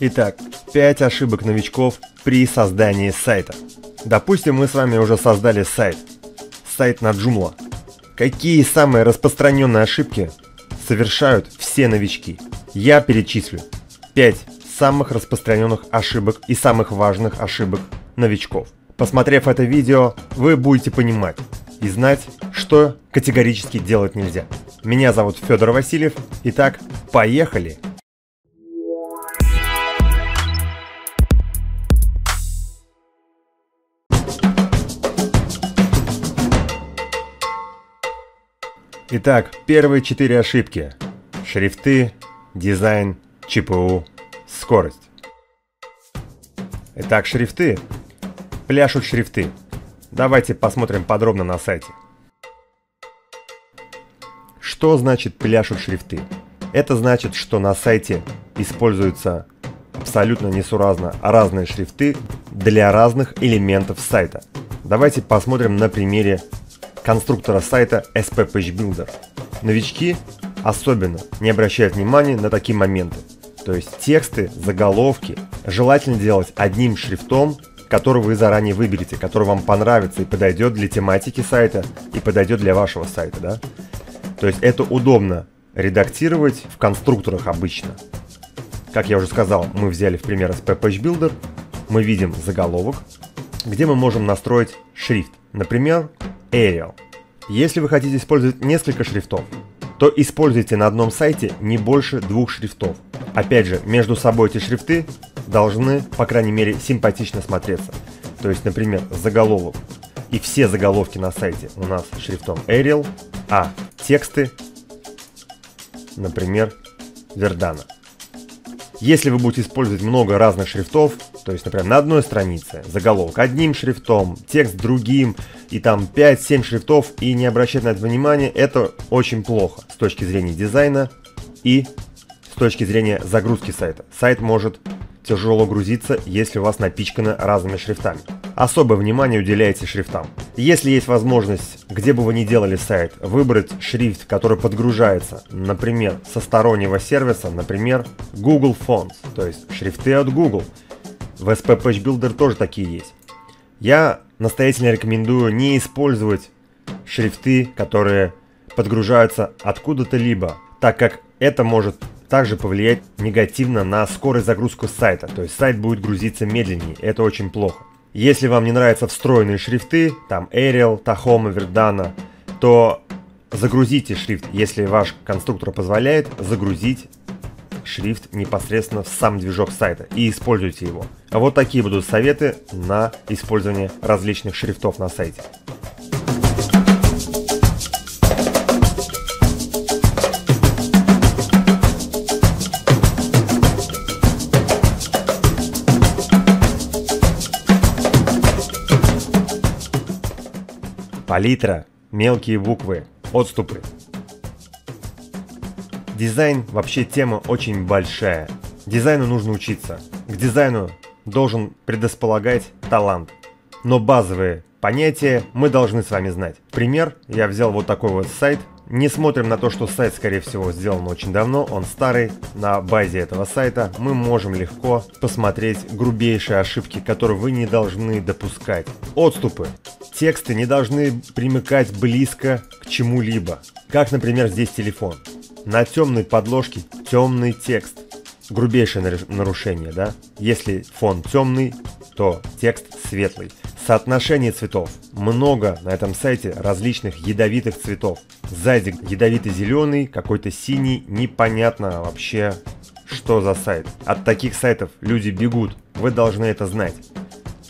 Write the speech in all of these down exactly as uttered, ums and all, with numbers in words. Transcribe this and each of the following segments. Итак, пять ошибок новичков при создании сайта. Допустим, мы с вами уже создали сайт. Сайт на Joomla. Какие самые распространенные ошибки совершают все новички? Я перечислю пять самых распространенных ошибок и самых важных ошибок новичков. Посмотрев это видео, вы будете понимать и знать, что категорически делать нельзя. Меня зовут Федор Васильев. Итак, поехали! Итак, первые четыре ошибки. Шрифты, дизайн, ЧПУ, скорость. Итак, шрифты. Пляшут шрифты. Давайте посмотрим подробно на сайте. Что значит пляшут шрифты? Это значит, что на сайте используются абсолютно несуразно разные шрифты для разных элементов сайта. Давайте посмотрим на примере конструктора сайта эс пи Page Builder. Новички особенно не обращают внимания на такие моменты. То есть тексты, заголовки желательно делать одним шрифтом, который вы заранее выберете, который вам понравится и подойдет для тематики сайта, и подойдет для вашего сайта. Да? То есть это удобно редактировать в конструкторах обычно. Как я уже сказал, мы взяли в пример эс пи Page Builder. Мы видим заголовок, где мы можем настроить шрифт. Например, Arial. Если вы хотите использовать несколько шрифтов, то используйте на одном сайте не больше двух шрифтов. Опять же, между собой эти шрифты должны, по крайней мере, симпатично смотреться. То есть, например, заголовок. И все заголовки на сайте у нас шрифтом Arial, а тексты, например, Verdana. Если вы будете использовать много разных шрифтов, то есть, например, на одной странице заголовок одним шрифтом, текст другим, и там пять-семь шрифтов, и не обращать на это внимания, это очень плохо с точки зрения дизайна и с точки зрения загрузки сайта. Сайт может тяжело грузиться, если у вас напичкано разными шрифтами. Особое внимание уделяйте шрифтам. Если есть возможность, где бы вы ни делали сайт, выбрать шрифт, который подгружается, например, со стороннего сервиса, например, Google Fonts, то есть шрифты от Google. В эс пи Page Builder тоже такие есть. Я настоятельно рекомендую не использовать шрифты, которые подгружаются откуда-то либо, так как это может также повлиять негативно на скорость загрузки сайта, то есть сайт будет грузиться медленнее, это очень плохо. Если вам не нравятся встроенные шрифты, там Arial, Tahoma, Verdana, то загрузите шрифт, если ваш конструктор позволяет, загрузить шрифт непосредственно в сам движок сайта и используйте его. А вот такие будут советы на использование различных шрифтов на сайте. Палитра, мелкие буквы, отступы. Дизайн вообще тема очень большая. Дизайну нужно учиться. К дизайну должен предрасполагать талант. Но базовые понятия мы должны с вами знать. Пример, я взял вот такой вот сайт. Не смотрим на то, что сайт, скорее всего, сделан очень давно, он старый. На базе этого сайта мы можем легко посмотреть грубейшие ошибки, которые вы не должны допускать. Отступы. Тексты не должны примыкать близко к чему-либо. Как, например, здесь телефон. На темной подложке темный текст. Грубейшее нарушение, да? Если фон темный, то текст светлый. Соотношение цветов. Много на этом сайте различных ядовитых цветов. Сзади ядовито-зеленый, какой-то синий, непонятно вообще, что за сайт. От таких сайтов люди бегут, вы должны это знать.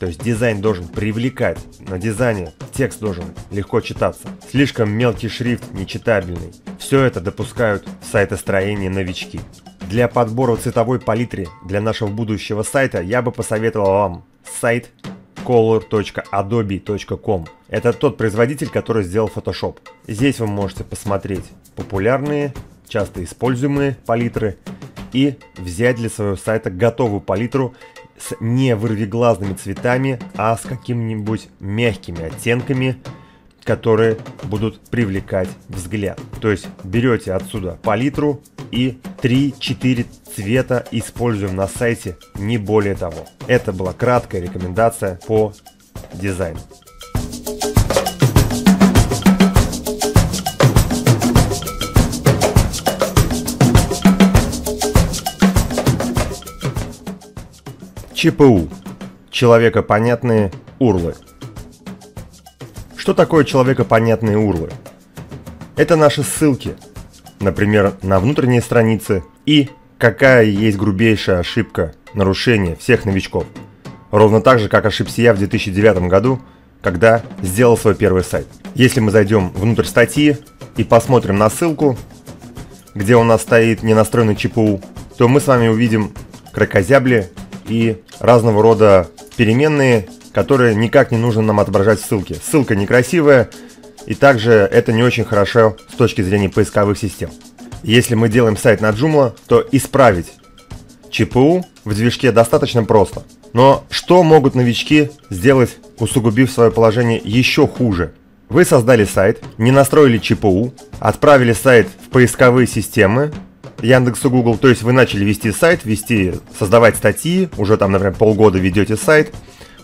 То есть дизайн должен привлекать, на дизайне текст должен легко читаться. Слишком мелкий шрифт, нечитабельный. Все это допускают в сайтостроении новички. Для подбора цветовой палитры для нашего будущего сайта я бы посоветовал вам сайт color точка adobe точка com. Это тот производитель, который сделал Photoshop. Здесь вы можете посмотреть популярные, часто используемые палитры и взять для своего сайта готовую палитру с не вырвиглазными цветами, а с какими-нибудь мягкими оттенками, которые будут привлекать взгляд. То есть берете отсюда палитру и три-четыре цвета используем на сайте, не более того. Это была краткая рекомендация по дизайну. че пэ у. Человекопонятные урлы. Что такое человекопонятные урлы? Это наши ссылки, например, на внутренние страницы, и какая есть грубейшая ошибка, нарушение всех новичков. Ровно так же, как ошибся я в две тысячи девятом году, когда сделал свой первый сайт. Если мы зайдем внутрь статьи и посмотрим на ссылку, где у нас стоит ненастроенный че пэ у, то мы с вами увидим крокозябли и разного рода переменные, которые никак не нужно нам отображать в ссылке. Ссылка некрасивая, и также это не очень хорошо с точки зрения поисковых систем. Если мы делаем сайт на Joomla, то исправить че пэ у в движке достаточно просто. Но что могут новички сделать, усугубив свое положение еще хуже? Вы создали сайт, не настроили че пэ у, отправили сайт в поисковые системы, Яндексу, Google, то есть вы начали вести сайт, вести, создавать статьи, уже там, например, полгода ведете сайт,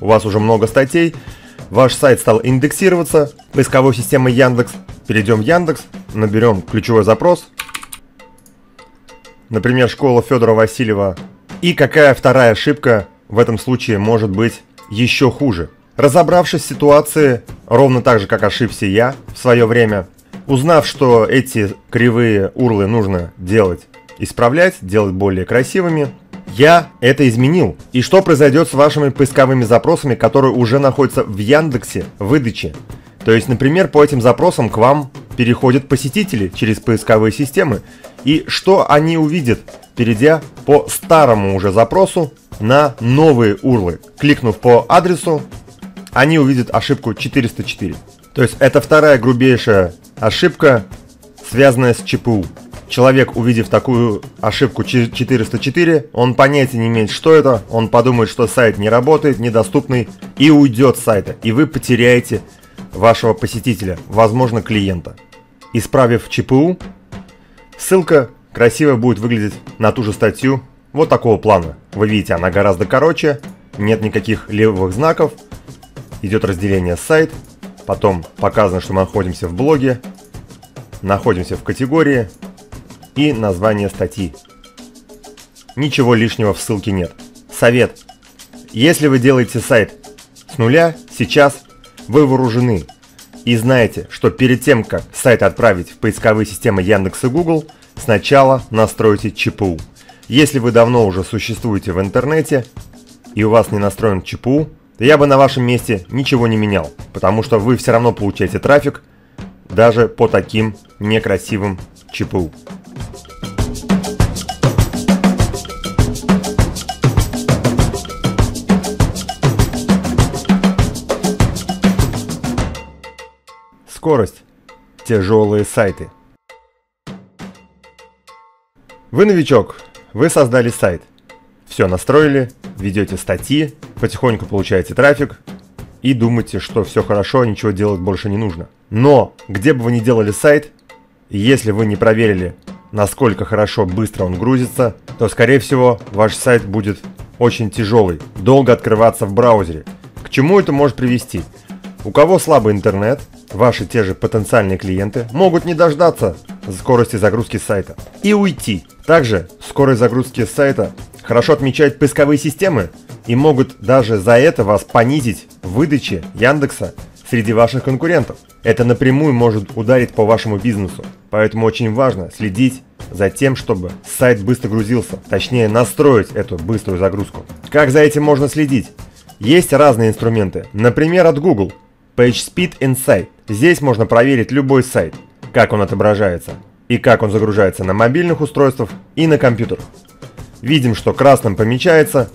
у вас уже много статей, ваш сайт стал индексироваться поисковой системой Яндекс. Перейдем в Яндекс, наберем ключевой запрос, например, школа Федора Васильева. И какая вторая ошибка в этом случае может быть еще хуже? Разобравшись в ситуации, ровно так же, как ошибся я в свое время, узнав, что эти кривые урлы нужно делать, исправлять, делать более красивыми, я это изменил. И что произойдет с вашими поисковыми запросами, которые уже находятся в Яндексе в выдаче? То есть, например, по этим запросам к вам переходят посетители через поисковые системы. И что они увидят, перейдя по старому уже запросу на новые урлы? Кликнув по адресу, они увидят ошибку четыреста четыре. То есть это вторая грубейшая ошибка, связанная с че пэ у. Человек, увидев такую ошибку четыреста четыре, он понятия не имеет, что это, он подумает, что сайт не работает, недоступный, и уйдет с сайта, и вы потеряете вашего посетителя, возможно, клиента. Исправив че пэ у, ссылка красиво будет выглядеть на ту же статью вот такого плана. Вы видите, она гораздо короче, нет никаких левых знаков, идет разделение сайт. Потом показано, что мы находимся в блоге, находимся в категории и название статьи. Ничего лишнего в ссылке нет. Совет. Если вы делаете сайт с нуля, сейчас вы вооружены и знаете, что перед тем, как сайт отправить в поисковые системы Яндекс и Google, сначала настройте че пэ у. Если вы давно уже существуете в интернете и у вас не настроен че пэ у, я бы на вашем месте ничего не менял, потому что вы все равно получаете трафик даже по таким некрасивым че пэ у. Скорость. Тяжелые сайты. Вы новичок, вы создали сайт, все настроили, ведете статьи, потихоньку получаете трафик и думаете, что все хорошо, ничего делать больше не нужно. Но где бы вы ни делали сайт, если вы не проверили, насколько хорошо, быстро он грузится, то, скорее всего, ваш сайт будет очень тяжелый, долго открываться в браузере. К чему это может привести? У кого слабый интернет, ваши те же потенциальные клиенты могут не дождаться скорости загрузки сайта и уйти. Также скорость загрузки сайта хорошо отмечают поисковые системы и могут даже за это вас понизить в выдаче Яндекса среди ваших конкурентов. Это напрямую может ударить по вашему бизнесу, поэтому очень важно следить за тем, чтобы сайт быстро грузился, точнее настроить эту быструю загрузку. Как за этим можно следить? Есть разные инструменты, например, от Google, PageSpeed Insight. Здесь можно проверить любой сайт, как он отображается и как он загружается на мобильных устройствах и на компьютерах. Видим, что красным помечается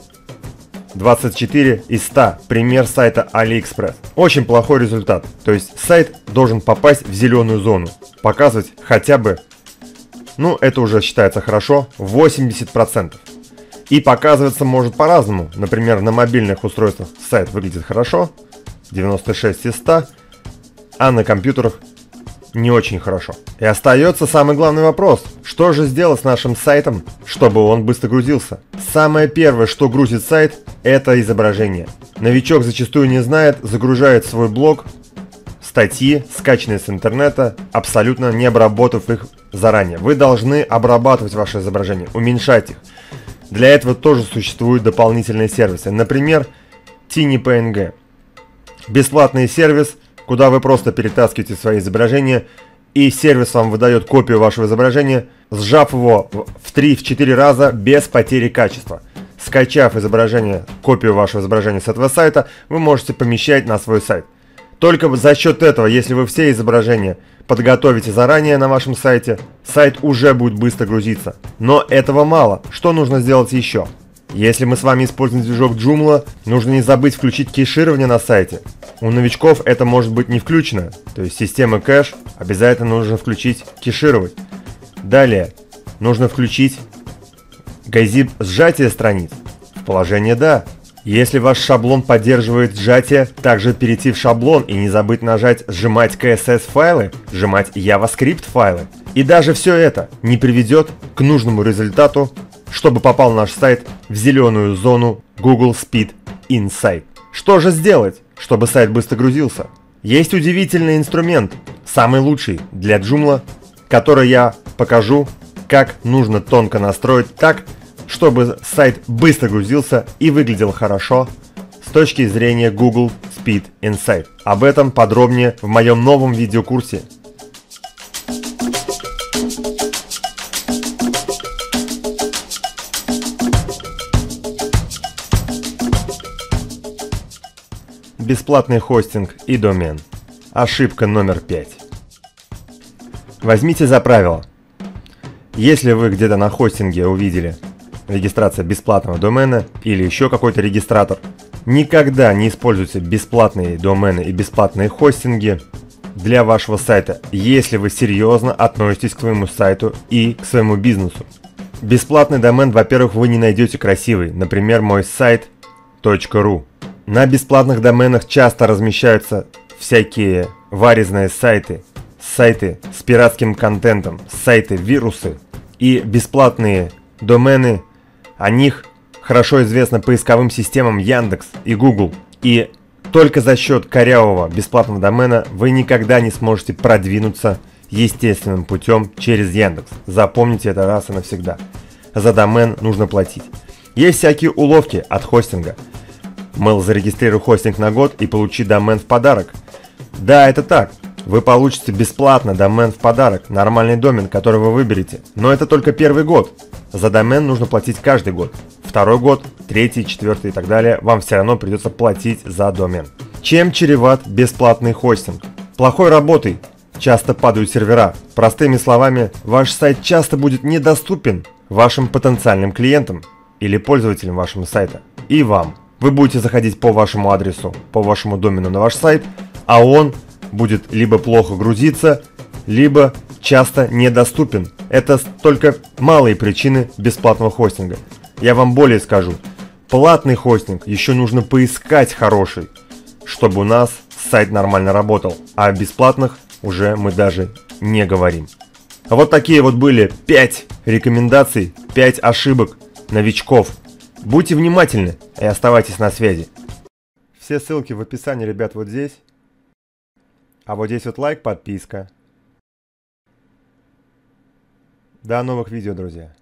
двадцать четыре из ста, пример сайта AliExpress. Очень плохой результат, то есть сайт должен попасть в зеленую зону, показывать хотя бы, ну это уже считается хорошо, восемьдесят процентов. И показываться может по-разному, например, на мобильных устройствах сайт выглядит хорошо, девяносто шесть из ста, а на компьютерах не очень хорошо. И остается самый главный вопрос. Что же сделать с нашим сайтом, чтобы он быстро грузился? Самое первое, что грузит сайт, это изображение. Новичок зачастую не знает, загружает свой блог, статьи, скачанные с интернета, абсолютно не обработав их заранее. Вы должны обрабатывать ваши изображения, уменьшать их. Для этого тоже существуют дополнительные сервисы. Например, TinyPNG. Бесплатный сервис, куда вы просто перетаскиваете свои изображения, и сервис вам выдает копию вашего изображения, сжав его в три-четыре раза без потери качества. Скачав изображение, копию вашего изображения с этого сайта, вы можете помещать на свой сайт. Только за счет этого, если вы все изображения подготовите заранее на вашем сайте, сайт уже будет быстро грузиться. Но этого мало. Что нужно сделать еще? Если мы с вами используем движок Joomla, нужно не забыть включить кэширование на сайте. У новичков это может быть не включено. То есть система кэш обязательно нужно включить кэшировать. Далее нужно включить газип сжатие страниц в положение «Да». Если ваш шаблон поддерживает сжатие, также перейти в шаблон и не забыть нажать «Сжимать си эс эс файлы», «Сжимать JavaScript файлы». И даже все это не приведет к нужному результату, чтобы попал наш сайт в зеленую зону Google Speed Insight. Что же сделать, чтобы сайт быстро грузился? Есть удивительный инструмент, самый лучший для Joomla, который я покажу, как нужно тонко настроить так, чтобы сайт быстро грузился и выглядел хорошо с точки зрения Google Speed Insight. Об этом подробнее в моем новом видеокурсе. Бесплатный хостинг и домен. Ошибка номер пять. Возьмите за правило. Если вы где-то на хостинге увидели регистрация бесплатного домена или еще какой-то регистратор, никогда не используйте бесплатные домены и бесплатные хостинги для вашего сайта, если вы серьезно относитесь к своему сайту и к своему бизнесу. Бесплатный домен, во-первых, вы не найдете красивый, например, мой сайт точка ру. На бесплатных доменах часто размещаются всякие варезные сайты, сайты с пиратским контентом, сайты-вирусы и бесплатные домены. О них хорошо известно поисковым системам Яндекс и Google. И только за счет корявого бесплатного домена вы никогда не сможете продвинуться естественным путем через Яндекс. Запомните это раз и навсегда. За домен нужно платить. Есть всякие уловки от хостинга. Мол, зарегистрируй хостинг на год и получи домен в подарок. Да, это так. Вы получите бесплатно домен в подарок, нормальный домен, который вы выберете. Но это только первый год. За домен нужно платить каждый год. Второй год, третий, четвертый и так далее. Вам все равно придется платить за домен. Чем чреват бесплатный хостинг? Плохой работой часто падают сервера. Простыми словами, ваш сайт часто будет недоступен вашим потенциальным клиентам или пользователям вашего сайта. И вам. Вы будете заходить по вашему адресу, по вашему домену на ваш сайт, а он будет либо плохо грузиться, либо часто недоступен. Это только малые причины бесплатного хостинга. Я вам более скажу. Платный хостинг еще нужно поискать хороший, чтобы у нас сайт нормально работал. А о бесплатных уже мы даже не говорим. Вот такие вот были пять рекомендаций, пять ошибок новичков. Будьте внимательны и оставайтесь на связи. Все ссылки в описании, ребят, вот здесь. А вот здесь вот лайк, подписка. До новых видео, друзья.